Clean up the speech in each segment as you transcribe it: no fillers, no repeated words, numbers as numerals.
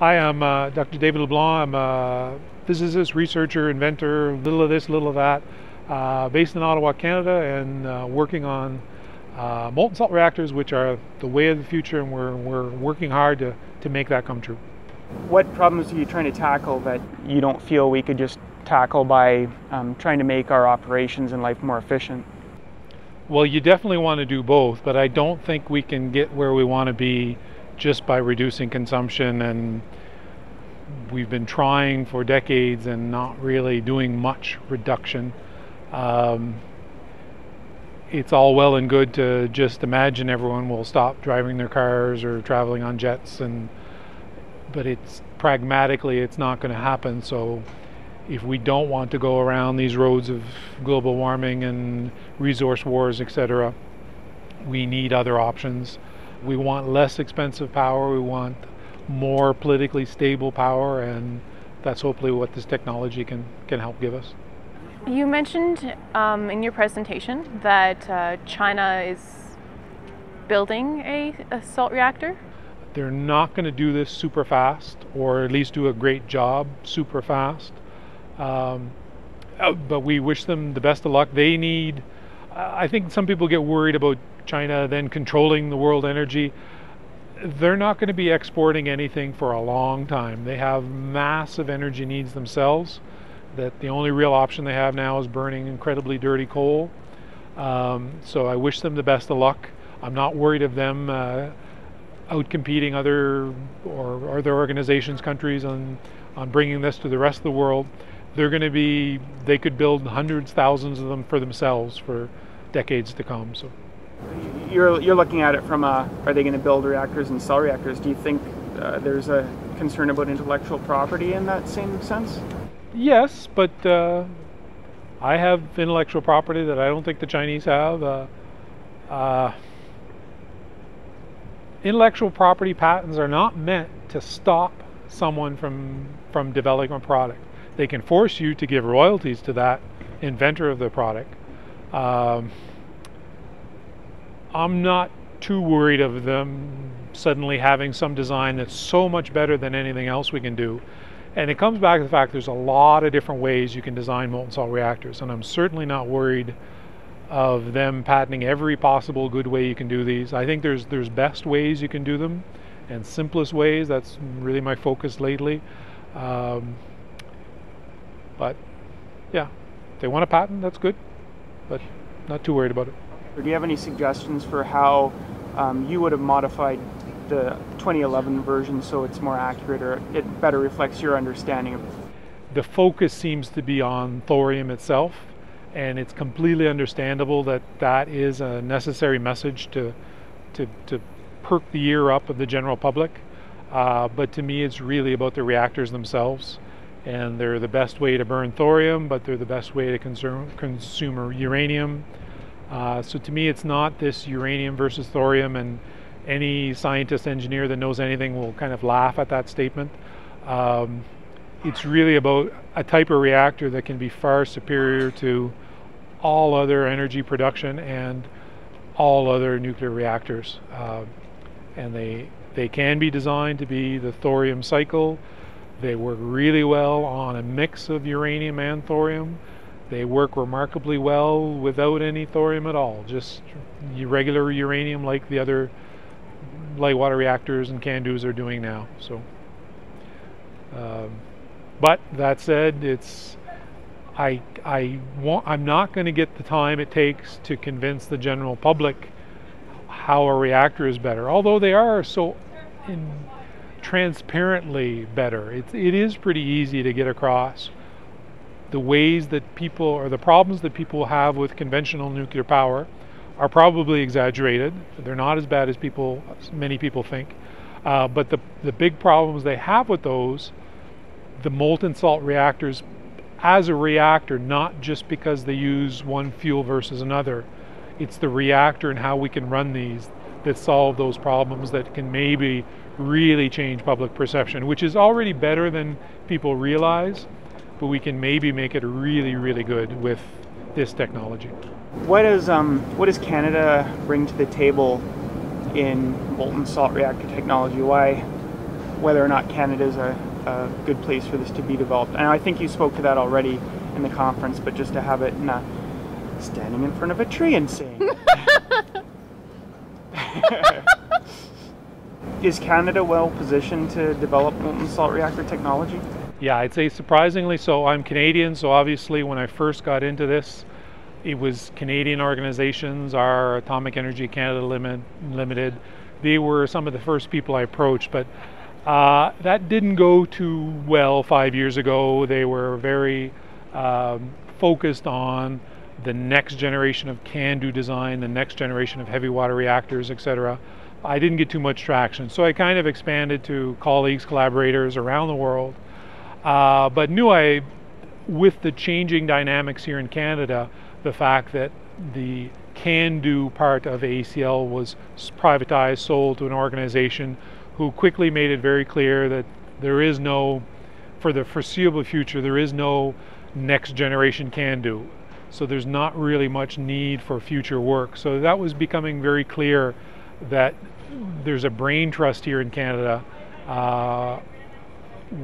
Hi, I'm Dr. David LeBlanc. I'm a physicist, researcher, inventor, little of this, little of that, based in Ottawa, Canada, and working on molten salt reactors, which are the way of the future, and we're working hard to make that come true. What problems are you trying to tackle that you don't feel we could just tackle by trying to make our operations and life more efficient? Well, you definitely want to do both, but I don't think we can get where we want to be just by reducing consumption, and we've been trying for decades and not really doing much reduction. It's all well and good to just imagine everyone will stop driving their cars or traveling on jets, but it's pragmatically it's not going to happen. So if we don't want to go around these roads of global warming and resource wars, etc., we need other options. We want less expensive power, we want more politically stable power, and that's hopefully what this technology can help give us. You mentioned in your presentation that China is building a salt reactor. They're not going to do this super fast, or at least do a great job super fast, but we wish them the best of luck. They need, I think some people get worried about China then controlling the world energy. They're not going to be exporting anything for a long time. They have massive energy needs themselves, that the only real option they have now is burning incredibly dirty coal. So I wish them the best of luck. I'm not worried of them out-competing other organizations, countries on bringing this to the rest of the world. They're going to be, they could build hundreds, thousands of them for themselves for decades to come. So. You're looking at it from a, are they going to build reactors and sell reactors? Do you think there's a concern about intellectual property in that same sense? Yes, but I have intellectual property that I don't think the Chinese have. Intellectual property patents are not meant to stop someone from developing a product. They can force you to give royalties to that inventor of the product. I'm not too worried of them suddenly having some design that's so much better than anything else we can do. And it comes back to the fact there's a lot of different ways you can design molten salt reactors, and I'm certainly not worried of them patenting every possible good way you can do these. I think there's best ways you can do them and simplest ways. That's really my focus lately. But yeah, if they want a patent, that's good, but not too worried about it. Or do you have any suggestions for how you would have modified the 2011 version so it's more accurate or it better reflects your understanding of it? The focus seems to be on thorium itself, and it's completely understandable that that is a necessary message to perk the ear up of the general public. But to me, it's really about the reactors themselves, and they're the best way to burn thorium, but they're the best way to consume uranium. So to me, it's not this uranium versus thorium, and any scientist, engineer that knows anything will kind of laugh at that statement. It's really about a type of reactor that can be far superior to all other energy production and all other nuclear reactors. And they can be designed to be the thorium cycle. They work really well on a mix of uranium and thorium. They work remarkably well without any thorium at all, just regular uranium like the other light water reactors and CANDUs are doing now. So, but that said, it's I'm not going to get the time it takes to convince the general public how a reactor is better, although they are so transparently better. It is pretty easy to get across the ways that people, or the problems that people have with conventional nuclear power are probably exaggerated. They're not as bad as many people think. But the big problems they have with those, the molten salt reactors as a reactor, not just because they use one fuel versus another, it's the reactor and how we can run these that solve those problems that can maybe really change public perception, which is already better than people realize. But we can maybe make it really, really good with this technology. What does Canada bring to the table in molten salt reactor technology? Why whether or not Canada is a good place for this to be developed. And I think you spoke to that already in the conference, but just to have it in a, standing in front of a tree and saying, is Canada well positioned to develop molten salt reactor technology? Yeah, I'd say surprisingly so. I'm Canadian, so obviously when I first got into this, it was Canadian organizations, our Atomic Energy Canada Limited. They were some of the first people I approached, but that didn't go too well 5 years ago. They were very focused on the next generation of CANDU design, the next generation of heavy water reactors, etc. I didn't get too much traction, so I kind of expanded to colleagues, collaborators around the world, but knew I, with the changing dynamics here in Canada, the fact that the CANDU part of AECL was privatized, sold to an organization who quickly made it very clear that there is no, for the foreseeable future, there is no next generation CANDU. So there's not really much need for future work. So that was becoming very clear that there's a brain trust here in Canada.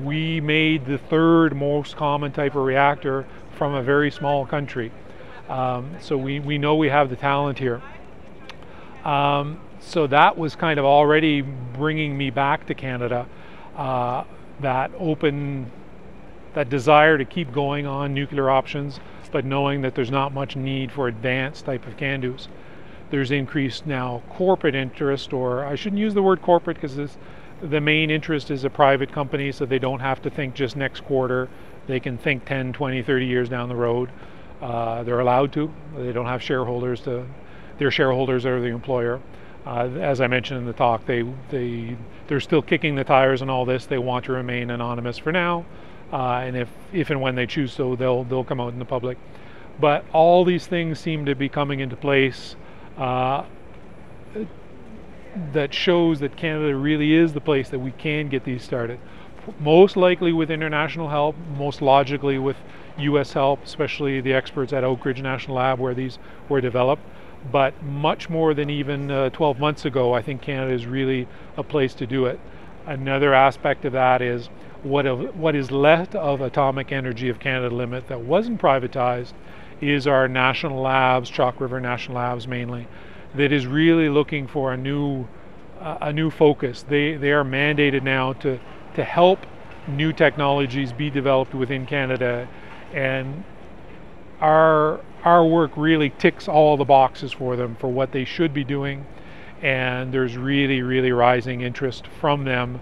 We made the third most common type of reactor from a very small country. So we know we have the talent here. So that was kind of already bringing me back to Canada, that desire to keep going on nuclear options, but knowing that there's not much need for advanced type of CANDUs. There's increased now corporate interest, or I shouldn't use the word corporate because the main interest is a private company, so they don't have to think just next quarter. They can think 10, 20, 30 years down the road. They're allowed to. They don't have shareholders to, their shareholders are the employer. As I mentioned in the talk, they're still kicking the tires on all this. They want to remain anonymous for now. And if and when they choose so, they'll come out in the public. But all these things seem to be coming into place that shows that Canada really is the place that we can get these started. Most likely with international help, most logically with U.S. help, especially the experts at Oak Ridge National Lab where these were developed. But much more than even 12 months ago, I think Canada is really a place to do it. Another aspect of that is what is left of Atomic Energy of Canada Limited that wasn't privatized is our national labs, Chalk River National Labs mainly, that is really looking for a new focus. They are mandated now to help new technologies be developed within Canada, and our work really ticks all the boxes for them for what they should be doing, and there's really, really rising interest from them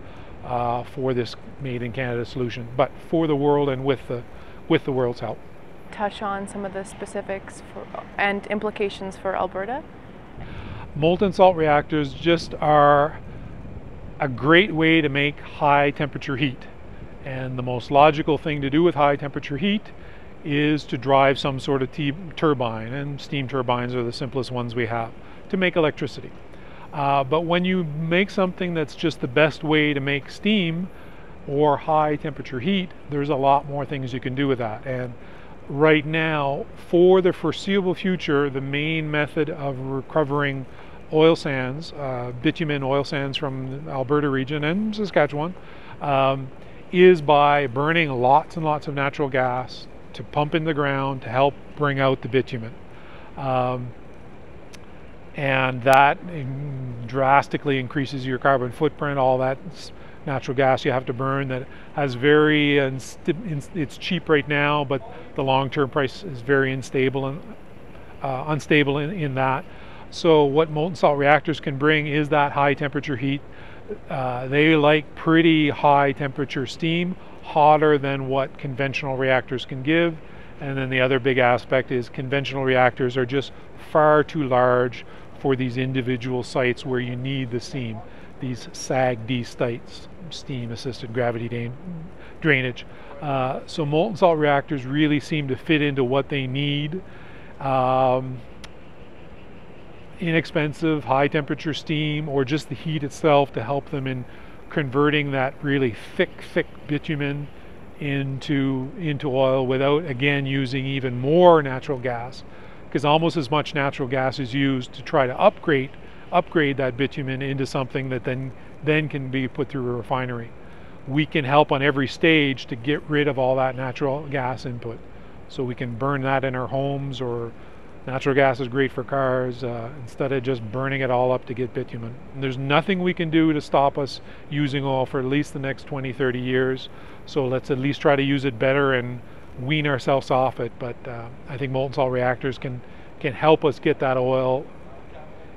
for this made in Canada solution, but for the world and with the world's help. Touch on some of the specifics and implications for Alberta. Molten salt reactors just are a great way to make high temperature heat, and the most logical thing to do with high temperature heat is to drive some sort of turbine, and steam turbines are the simplest ones we have to make electricity. But when you make something that's just the best way to make steam or high temperature heat, there's a lot more things you can do with that. And right now, for the foreseeable future, the main method of recovering oil sands, bitumen oil sands from the Alberta region and Saskatchewan, is by burning lots and lots of natural gas to pump in the ground to help bring out the bitumen. And that drastically increases your carbon footprint, all that natural gas you have to burn that has very, it's cheap right now, but the long-term price is very unstable and unstable in that. So what molten salt reactors can bring is that high temperature heat. They like pretty high temperature steam, hotter than what conventional reactors can give. And then the other big aspect is conventional reactors are just far too large for these individual sites where you need the steam, these SAG-D sites, steam assisted gravity drainage. So molten salt reactors really seem to fit into what they need. Inexpensive, high temperature steam, or just the heat itself to help them in converting that really thick bitumen into oil without, again, using even more natural gas, because almost as much natural gas is used to try to upgrade that bitumen into something that then can be put through a refinery. we can help on every stage to get rid of all that natural gas input. So we can burn that in our homes, or natural gas is great for cars, instead of just burning it all up to get bitumen. And there's nothing we can do to stop us using oil for at least the next 20, 30 years. So let's at least try to use it better and wean ourselves off it. But I think molten salt reactors can help us get that oil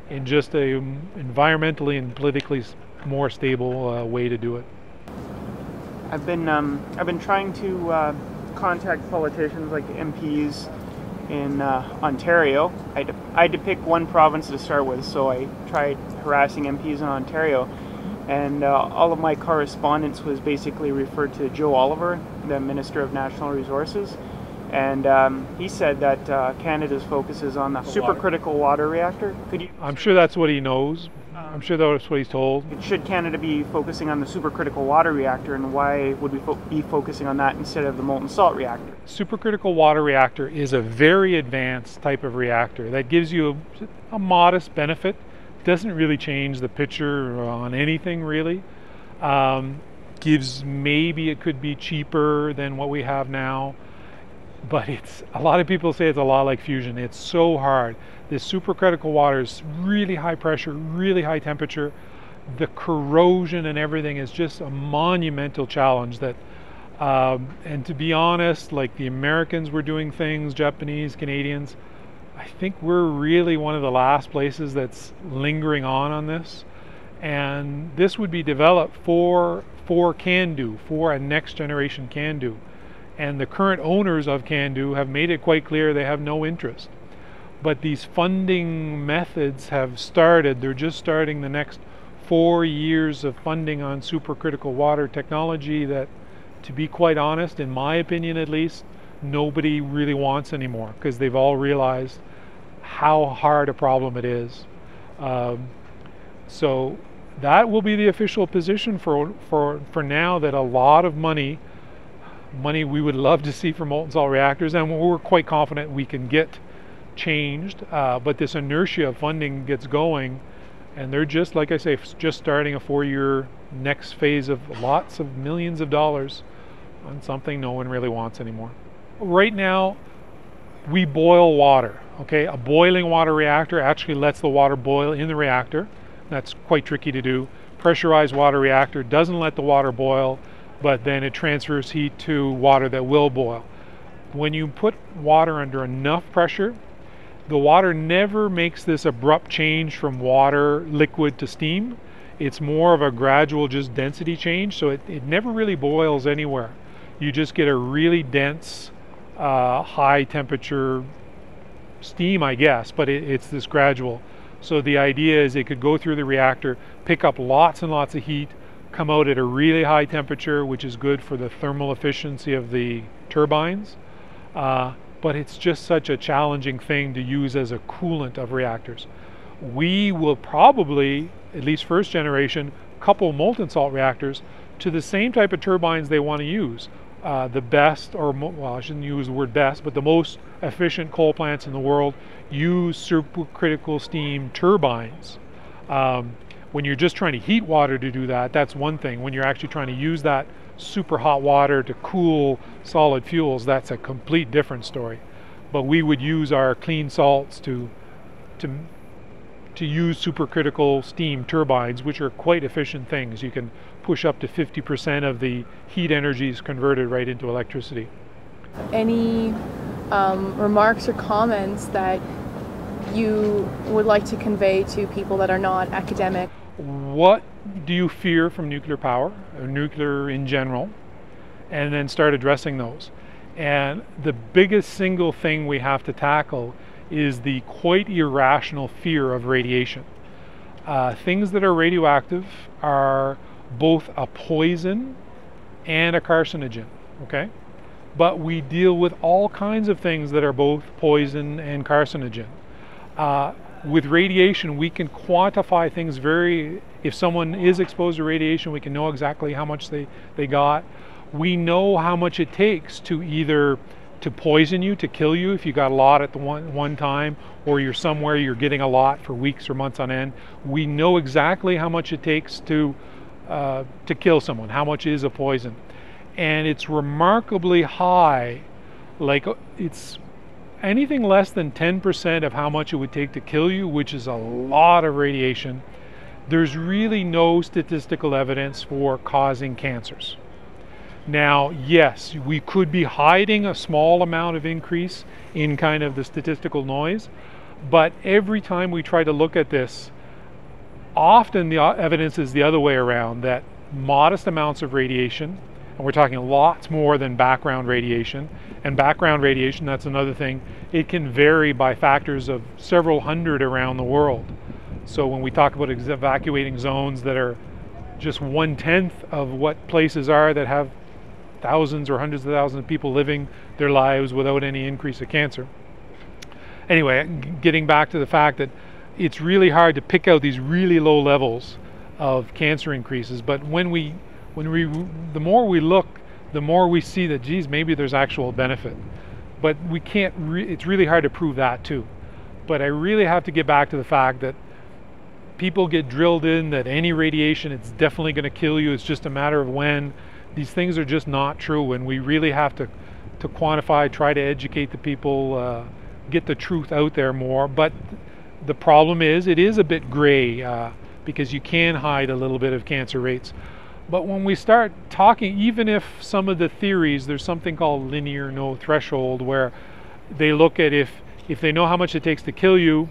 in just a environmentally and politically more stable way to do it. I've been trying to contact politicians like MPs in Ontario. I had to pick one province to start with, so I tried harassing MPs in Ontario, and all of my correspondence was basically referred to Joe Oliver, the Minister of National Resources, and he said that Canada's focus is on the supercritical water reactor. I'm sure that's what he knows. I'm sure that's what he's told. Should Canada be focusing on the supercritical water reactor, and why would we be focusing on that instead of the molten salt reactor? Supercritical water reactor is a very advanced type of reactor that gives you a modest benefit. It doesn't really change the picture on anything really. Gives, maybe it could be cheaper than what we have now, but it's, a lot of people say it's a lot like fusion. It's so hard. This supercritical water is really high pressure, really high temperature. The corrosion and everything is just a monumental challenge that, and to be honest, like the Americans were doing things, Japanese, Canadians, I think we're really one of the last places that's lingering on this. And this would be developed for CANDU, for a next generation CANDU. And the current owners of CANDU have made it quite clear they have no interest. But these funding methods have started, they're just starting the next 4 years of funding on supercritical water technology that, to be quite honest, in my opinion at least, nobody really wants anymore, because they've all realized how hard a problem it is. So that will be the official position for now, that a lot of money we would love to see for molten salt reactors, and we're quite confident we can get changed, but this inertia of funding gets going, and they're just, like I say, just starting a 4-year next phase of lots of millions of dollars on something no one really wants anymore. Right now, we boil water, okay? A boiling water reactor actually lets the water boil in the reactor. That's quite tricky to do. Pressurized water reactor doesn't let the water boil, but then it transfers heat to water that will boil. When you put water under enough pressure, the water never makes this abrupt change from water, liquid to steam. It's more of a gradual just density change, so it never really boils anywhere. You just get a really dense, high temperature steam, I guess, but it's this gradual. So the idea is it could go through the reactor, pick up lots and lots of heat, come out at a really high temperature, which is good for the thermal efficiency of the turbines, but it's just such a challenging thing to use as a coolant of reactors. We will probably, at least first generation, couple molten salt reactors to the same type of turbines they want to use. The best, or well, I shouldn't use the word best, but the most efficient coal plants in the world use supercritical steam turbines. When you're just trying to heat water to do that, that's one thing. When you're actually trying to use that super hot water to cool solid fuels, that's a complete different story. But we would use our clean salts to use supercritical steam turbines, which are quite efficient things. You can push up to 50% of the heat energy is converted right into electricity. Any remarks or comments that you would like to convey to people that are not academic? What do you fear from nuclear power, or nuclear in general, and then start addressing those. And the biggest single thing we have to tackle is the quite irrational fear of radiation. Things that are radioactive are both a poison and a carcinogen, okay? But we deal with all kinds of things that are both poison and carcinogen. With radiation, we can quantify things very, if someone is exposed to radiation, we can know exactly how much they got. We know how much it takes to either to poison you, to kill you, if you got a lot at the one time, or you're somewhere, you're getting a lot for weeks or months on end. We know exactly how much it takes to to kill someone, how much is a poison. And it's remarkably high, like it's anything less than 10% of how much it would take to kill you, which is a lot of radiation. There's really no statistical evidence for causing cancers. Now, yes, we could be hiding a small amount of increase in kind of the statistical noise, but every time we try to look at this, often the evidence is the other way around, that modest amounts of radiation, and we're talking lots more than background radiation, and background radiation, that's another thing, it can vary by factors of several hundred around the world. So when we talk about evacuating zones that are just 1/10 of what places are that have thousands or hundreds of thousands of people living their lives without any increase of cancer. Anyway, getting back to the fact that it's really hard to pick out these really low levels of cancer increases, but the more we look, the more we see that, geez, maybe there's actual benefit. But we can't, it's really hard to prove that too. But I really have to get back to the fact that people get drilled in that any radiation, it's definitely going to kill you, it's just a matter of when. These things are just not true, and we really have to quantify, try to educate the people, get the truth out there more. But the problem is, it is a bit gray, because you can hide a little bit of cancer rates. But when we start talking, even if some of the theories, there's something called linear no threshold, where they look at if they know how much it takes to kill you,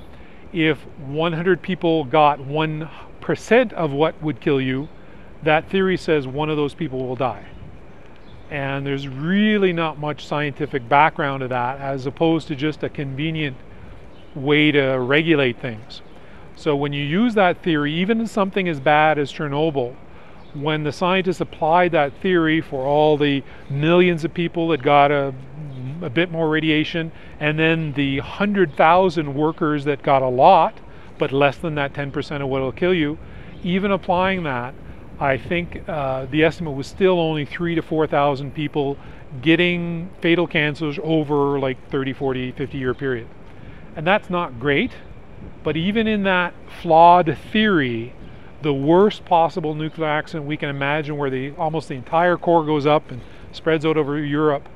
if 100 people got 1% of what would kill you, that theory says one of those people will die. And there's really not much scientific background to that, as opposed to just a convenient way to regulate things. So when you use that theory, even in something as bad as Chernobyl, when the scientists applied that theory for all the millions of people that got a bit more radiation, and then the 100,000 workers that got a lot, but less than that 10% of what will kill you, even applying that, I think the estimate was still only 3,000 to 4,000 people getting fatal cancers over like 30, 40, 50-year period. And that's not great, but even in that flawed theory, the worst possible nuclear accident we can imagine, where almost the entire core goes up and spreads out over Europe,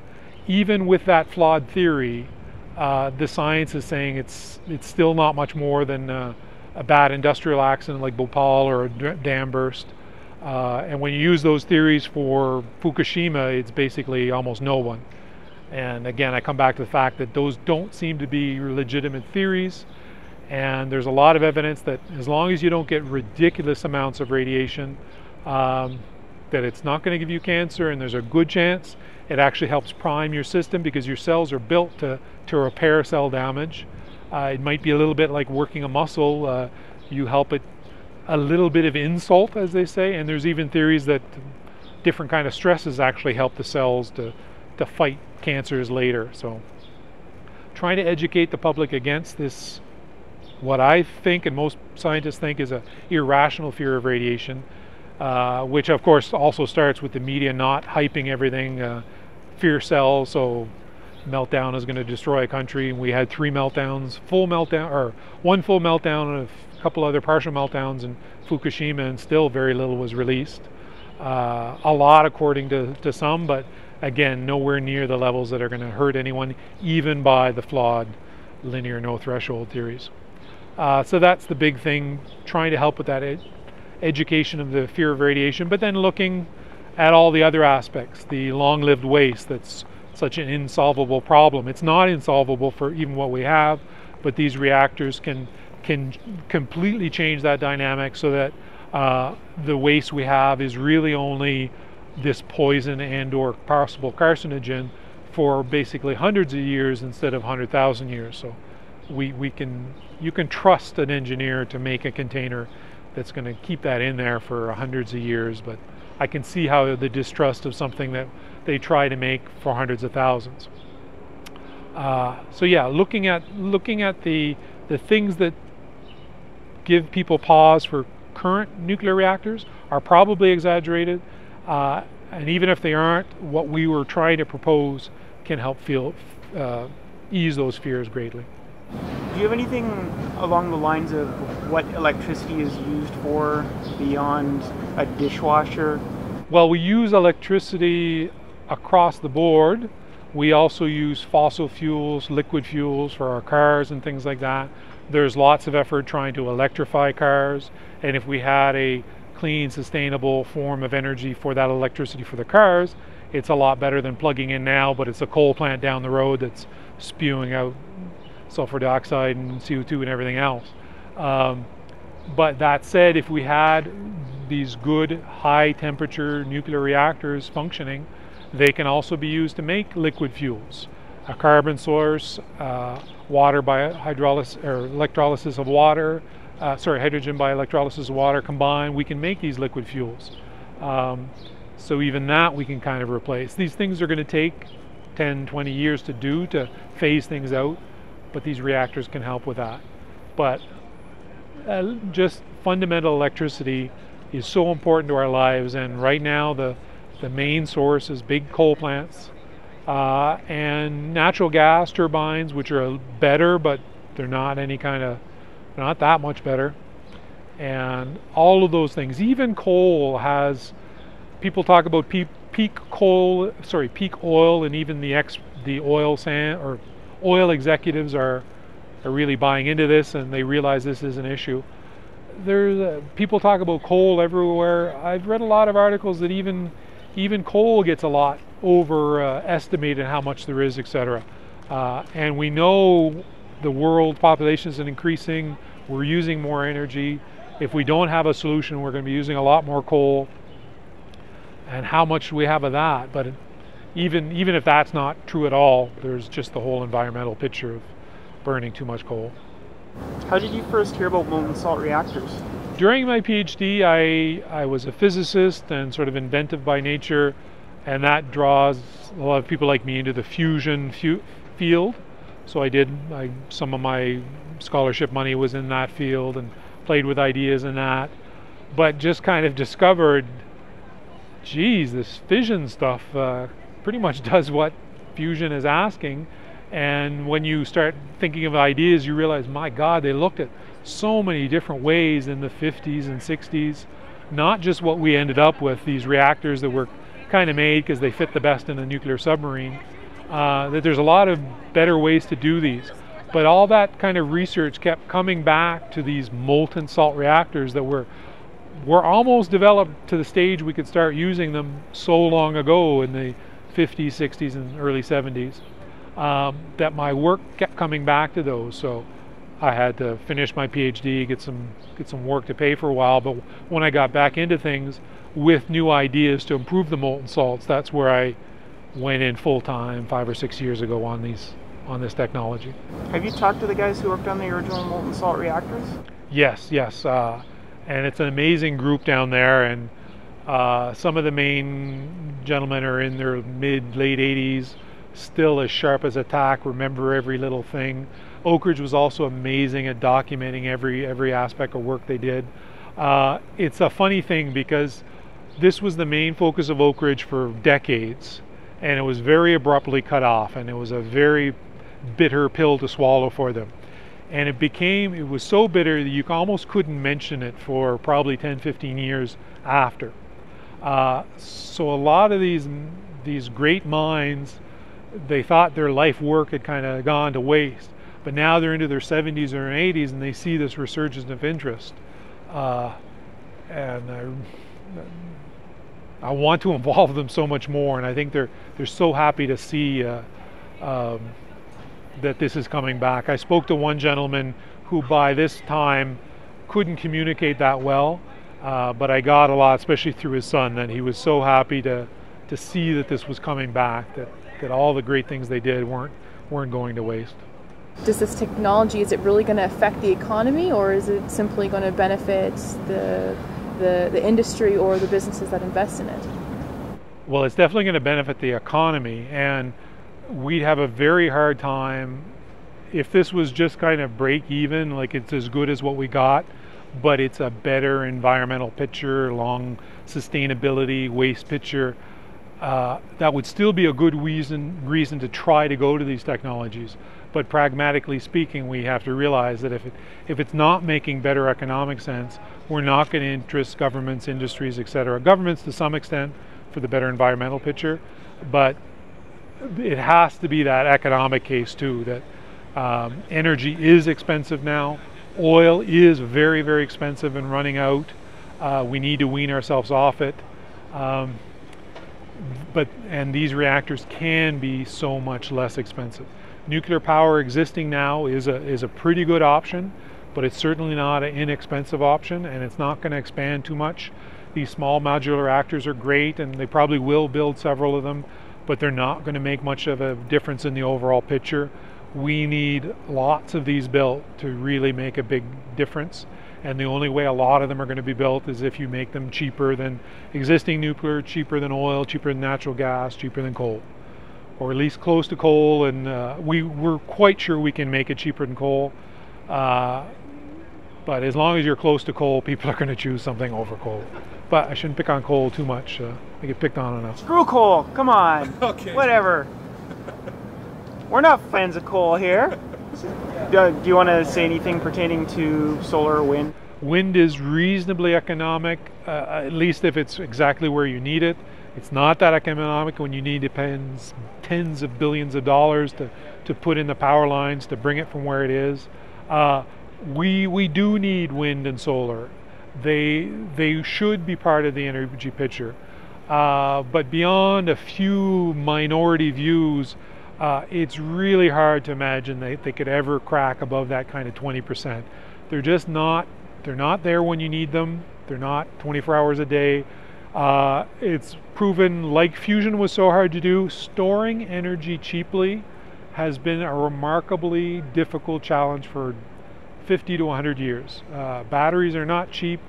even with that flawed theory, the science is saying it's still not much more than a bad industrial accident like Bhopal or a dam burst. And when you use those theories for Fukushima, it's basically almost no one. And again, I come back to the fact that those don't seem to be legitimate theories. And there's a lot of evidence that as long as you don't get ridiculous amounts of radiation, that it's not going to give you cancer, and there's a good chance it actually helps prime your system, because your cells are built to repair cell damage. It might be a little bit like working a muscle. You help it a little bit of insult, as they say, and there's even theories that different kind of stresses actually help the cells to fight cancers later. So trying to educate the public against this, what I think and most scientists think is an irrational fear of radiation, which of course also starts with the media not hyping everything. Fear sells, so meltdown is going to destroy a country, and we had 3 meltdowns, full meltdown, or 1 full meltdown and a couple other partial meltdowns in Fukushima, and still very little was released. A lot according to some, but again, nowhere near the levels that are going to hurt anyone, even by the flawed linear no threshold theories. So that's the big thing, trying to help with that education of the fear of radiation, but then looking at all the other aspects, the long-lived waste that's such an insolvable problem. It's not insolvable for even what we have, but these reactors can completely change that dynamic so that the waste we have is really only this poison and or possible carcinogen for basically hundreds of years instead of 100,000 years. So you can trust an engineer to make a container that's going to keep that in there for hundreds of years, but I can see how the distrust of something that they try to make for hundreds of thousands. So yeah, looking at the things that give people pause for current nuclear reactors are probably exaggerated, and even if they aren't, what we were trying to propose can help ease those fears greatly. Do you have anything along the lines of what electricity is used for beyond a dishwasher? Well, we use electricity across the board. We also use fossil fuels, liquid fuels for our cars and things like that. There's lots of effort trying to electrify cars, and if we had a clean, sustainable form of energy for that electricity for the cars, it's a lot better than plugging in now, but it's a coal plant down the road that's spewing out sulfur dioxide and CO2 and everything else. But that said, if we had these good high temperature nuclear reactors functioning, they can also be used to make liquid fuels. A carbon source, water by hydrolysis or electrolysis of water, hydrogen by electrolysis of water combined, we can make these liquid fuels. So even that we can kind of replace. These things are going to take 10, 20 years to do, to phase things out, but these reactors can help with that. But just fundamental electricity is so important to our lives, and right now the main source is big coal plants and natural gas turbines, which are better, but they're not any kind of, not that much better. And all of those things, even coal has, people talk about peak oil, and even the oil sand or oil executives are really buying into this, and they realize this is an issue. There's people talk about coal everywhere. I've read a lot of articles that even coal gets a lot overestimated how much there is, etc. And we know the world population is increasing. We're using more energy. If we don't have a solution, we're going to be using a lot more coal. And how much do we have of that? But even if that's not true at all, there's just the whole environmental picture of burning too much coal. How did you first hear about molten salt reactors? During my PhD, I was a physicist and sort of inventive by nature, and that draws a lot of people like me into the fusion field. So some of my scholarship money was in that field and played with ideas in that, but just kind of discovered, geez, this fission stuff pretty much does what fusion is asking. And when you start thinking of ideas, you realize, my God, they looked at so many different ways in the 50s and 60s, not just what we ended up with, these reactors that were kind of made because they fit the best in a nuclear submarine, that there's a lot of better ways to do these. But all that kind of research kept coming back to these molten salt reactors that were almost developed to the stage we could start using them so long ago in the 50s, 60s, and early 70s. That my work kept coming back to those, so I had to finish my PhD, get some work to pay for a while. But when I got back into things with new ideas to improve the molten salts, that's where I went in full time 5 or 6 years ago on this technology. Have you talked to the guys who worked on the original molten salt reactors? Yes, and it's an amazing group down there, and some of the main gentlemen are in their mid-late 80s. Still as sharp as a tack, remember every little thing. Oak Ridge was also amazing at documenting every aspect of work they did. It's a funny thing because this was the main focus of Oak Ridge for decades, and it was very abruptly cut off, and it was a very bitter pill to swallow for them. And it was so bitter that you almost couldn't mention it for probably 10, 15 years after. So a lot of these great minds, they thought their life work had kind of gone to waste, but now they're into their 70s or 80s and they see this resurgence of interest. And I want to involve them so much more, and I think they're so happy to see that this is coming back. I spoke to one gentleman who by this time couldn't communicate that well, but I got a lot, especially through his son, that he was so happy to see that this was coming back, that all the great things they did weren't going to waste. Does this technology, is it really going to affect the economy, or is it simply going to benefit the industry or the businesses that invest in it? Well, it's definitely going to benefit the economy, and we'd have a very hard time if this was just kind of break even, like it's as good as what we got, but it's a better environmental picture, long sustainability, waste picture. that would still be a good reason to try to go to these technologies. But pragmatically speaking, we have to realize that if it's not making better economic sense, we're not going to interest governments, industries, etc. Governments to some extent for the better environmental picture, but it has to be that economic case too, that energy is expensive now, oil is very, very expensive and running out. We need to wean ourselves off it. And these reactors can be so much less expensive. Nuclear power existing now is a pretty good option, but it's certainly not an inexpensive option, and it's not going to expand too much. These small modular reactors are great, and they probably will build several of them, but they're not going to make much of a difference in the overall picture. We need lots of these built to really make a big difference. And the only way a lot of them are going to be built is if you make them cheaper than existing nuclear, cheaper than oil, cheaper than natural gas, cheaper than coal, or at least close to coal. And we're quite sure we can make it cheaper than coal. But as long as you're close to coal, people are going to choose something over coal. But I shouldn't pick on coal too much. I get picked on enough. Screw coal, come on. Okay. Whatever. We're not fans of coal here. Do you want to say anything pertaining to solar or wind? Wind is reasonably economic, at least if it's exactly where you need it. It's not that economic when you need tens of billions of dollars to put in the power lines to bring it from where it is. We do need wind and solar. They should be part of the energy picture. But beyond a few minority views, it's really hard to imagine that they could ever crack above that kind of 20%. They're just not, they're not there when you need them. They're not 24 hours a day. It's proven, like fusion was so hard to do, storing energy cheaply has been a remarkably difficult challenge for 50 to 100 years. Batteries are not cheap.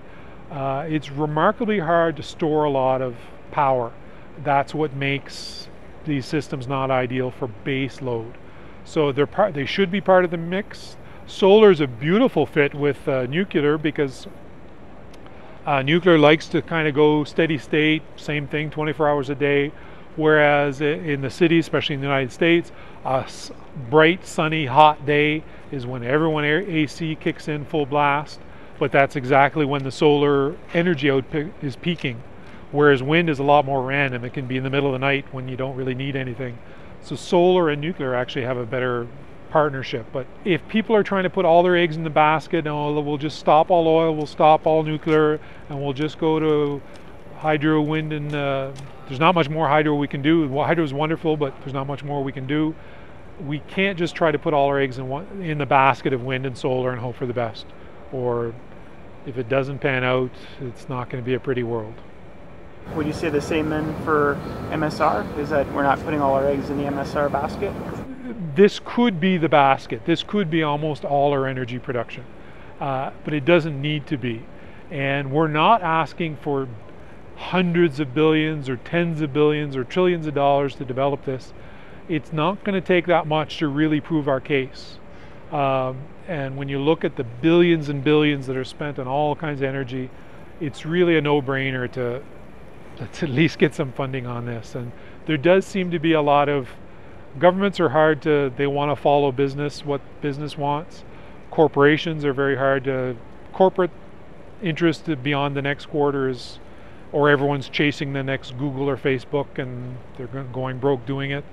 It's remarkably hard to store a lot of power. That's what makes these systems not ideal for base load. So they should be part of the mix. Solar is a beautiful fit with nuclear, because nuclear likes to kind of go steady state, same thing, 24 hours a day. Whereas in the cities, especially in the United States, a bright, sunny, hot day is when everyone AC kicks in full blast. But that's exactly when the solar energy output is peaking. Whereas wind is a lot more random. It can be in the middle of the night when you don't really need anything. So solar and nuclear actually have a better partnership. But if people are trying to put all their eggs in the basket, oh, we'll just stop all oil, we'll stop all nuclear, and we'll just go to hydro, wind, and there's not much more hydro we can do. Well, hydro is wonderful, but there's not much more we can do. We can't just try to put all our eggs in the basket of wind and solar and hope for the best. Or if it doesn't pan out, it's not going to be a pretty world. Would you say the same then for MSR? Is that we're not putting all our eggs in the MSR basket? This could be the basket. This could be almost all our energy production. But it doesn't need to be. And we're not asking for hundreds of billions or tens of billions or trillions of dollars to develop this. It's not going to take that much to really prove our case. And when you look at the billions and billions that are spent on all kinds of energy, it's really a no-brainer to let's at least get some funding on this. And there does seem to be a lot of, governments are hard to, they want to follow business, what business wants. Corporations are very hard to, corporate interest beyond the next quarter is, or everyone's chasing the next Google or Facebook and they're going broke doing it.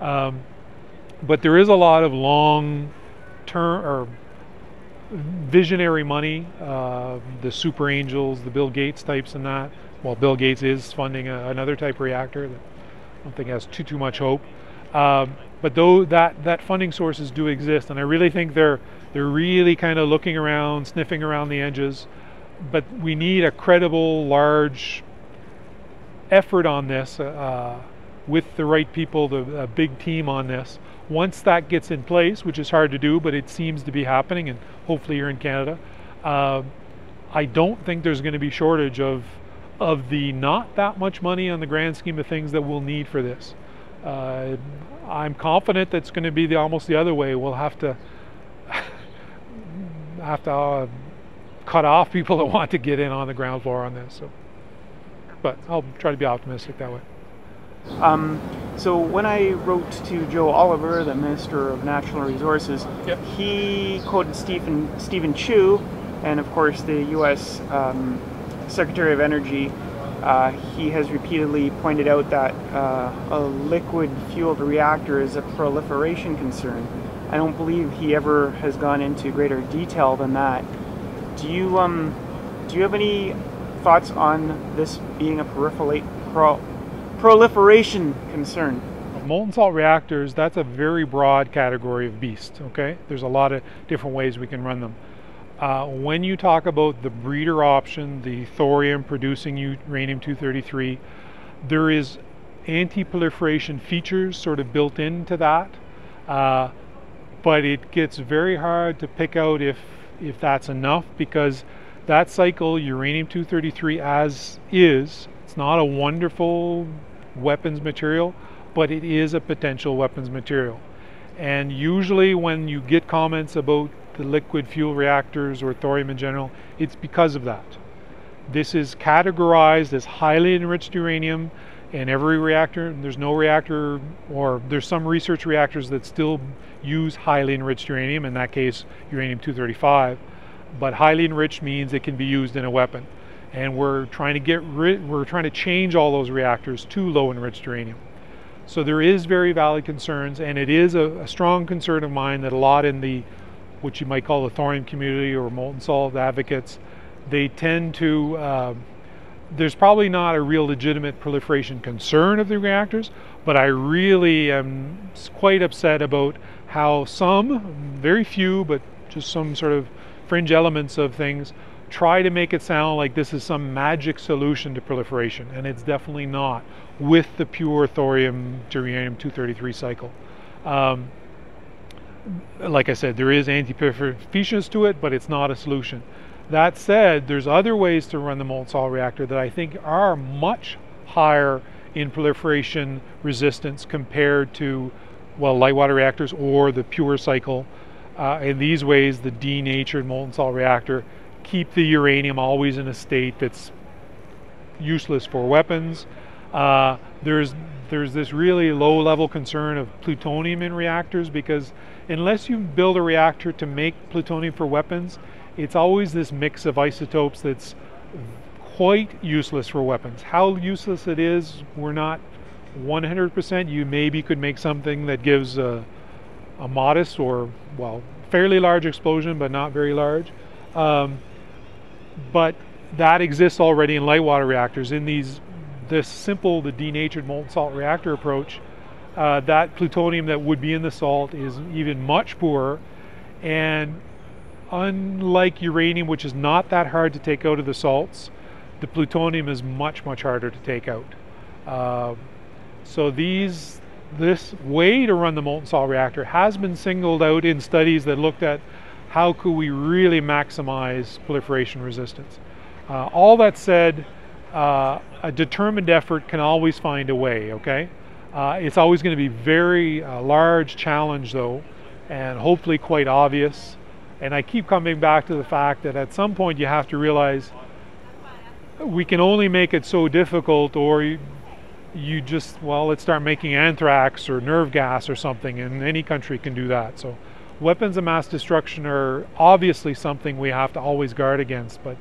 But there is a lot of long-term or visionary money, the super angels, the Bill Gates types and that. Well, Bill Gates is funding another type reactor that I don't think has too much hope. But though that funding sources do exist, and I really think they're really kind of looking around, sniffing around the edges. But we need a credible, large effort on this with the right people, a big team on this. Once that gets in place, which is hard to do, but it seems to be happening, and hopefully here in Canada, I don't think there's going to be shortage of the not that much money on the grand scheme of things that we'll need for this. I'm confident that's going to be almost the other way. We'll have to cut off people that want to get in on the ground floor on this. So, but I'll try to be optimistic that way. So when I wrote to Joe Oliver, the Minister of Natural Resources, yep. He quoted Stephen Chu, and of course the U.S. Secretary of Energy. He has repeatedly pointed out that a liquid-fueled reactor is a proliferation concern. I don't believe he ever has gone into greater detail than that. Do you have any thoughts on this being a proliferation concern? Molten salt reactors, that's a very broad category of beast, okay? There's a lot of different ways we can run them. When you talk about the breeder option, the thorium producing uranium-233, there is anti-proliferation features sort of built into that, but it gets very hard to pick out if that's enough, because that cycle, uranium-233 as is, it's not a wonderful weapons material, but it is a potential weapons material. And usually when you get comments about the liquid fuel reactors or thorium in general, it's because of that. This is categorized as highly enriched uranium in every reactor. There's no reactor, or there's some research reactors that still use highly enriched uranium, in that case uranium-235, but highly enriched means it can be used in a weapon. And we're trying to change all those reactors to low enriched uranium. So there is very valid concerns, and it is a strong concern of mine that a lot in the what you might call the thorium community or molten salt advocates, they tend to, there's probably not a real legitimate proliferation concern of the reactors, but I really am quite upset about how some, very few, but just some sort of fringe elements of things try to make it sound like this is some magic solution to proliferation, and it's definitely not with the pure thorium to uranium-233 cycle. Like I said, there is anti-proliferation to it, but it's not a solution. That said, there's other ways to run the molten salt reactor that I think are much higher in proliferation resistance compared to, well, light water reactors or the pure cycle. In these ways, the denatured molten salt reactor keep the uranium always in a state that's useless for weapons. There's this really low-level concern of plutonium in reactors, because unless you build a reactor to make plutonium for weapons, it's always this mix of isotopes that's quite useless for weapons. How useless it is, we're not 100%. You maybe could make something that gives a modest or, well, fairly large explosion, but not very large. But that exists already in light water reactors. In the denatured molten salt reactor approach, that plutonium that would be in the salt is even much poorer, and unlike uranium, which is not that hard to take out of the salts, the plutonium is much, much harder to take out. So this way to run the molten salt reactor has been singled out in studies that looked at how could we really maximize proliferation resistance. All that said, a determined effort can always find a way, okay? It's always going to be very large challenge though, and hopefully quite obvious. And I keep coming back to the fact that at some point you have to realize we can only make it so difficult, or you just, well, let's start making anthrax or nerve gas or something, and any country can do that. So weapons of mass destruction are obviously something we have to always guard against, but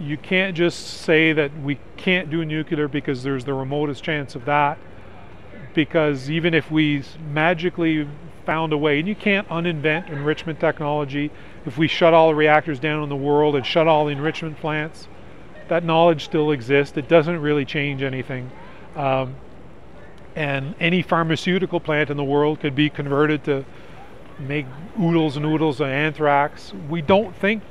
you can't just say that we can't do nuclear because there's the remotest chance of that, because even if we magically found a way, and you can't uninvent enrichment technology, if we shut all the reactors down in the world and shut all the enrichment plants, that knowledge still exists. It doesn't really change anything. And any pharmaceutical plant in the world could be converted to make oodles and oodles of anthrax. We don't think...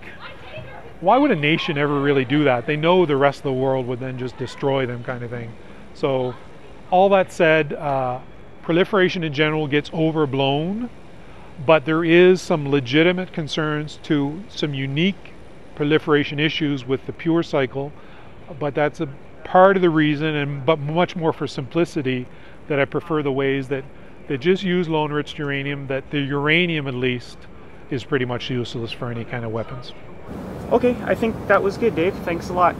Why would a nation ever really do that? They know the rest of the world would then just destroy them, kind of thing. So all that said, proliferation in general gets overblown, but there is some legitimate concerns to some unique proliferation issues with the pure cycle, but that's a part of the reason, but much more for simplicity, that I prefer the ways that they just use low enriched uranium, that the uranium at least is pretty much useless for any kind of weapons. Okay, I think that was good, Dave. Thanks a lot.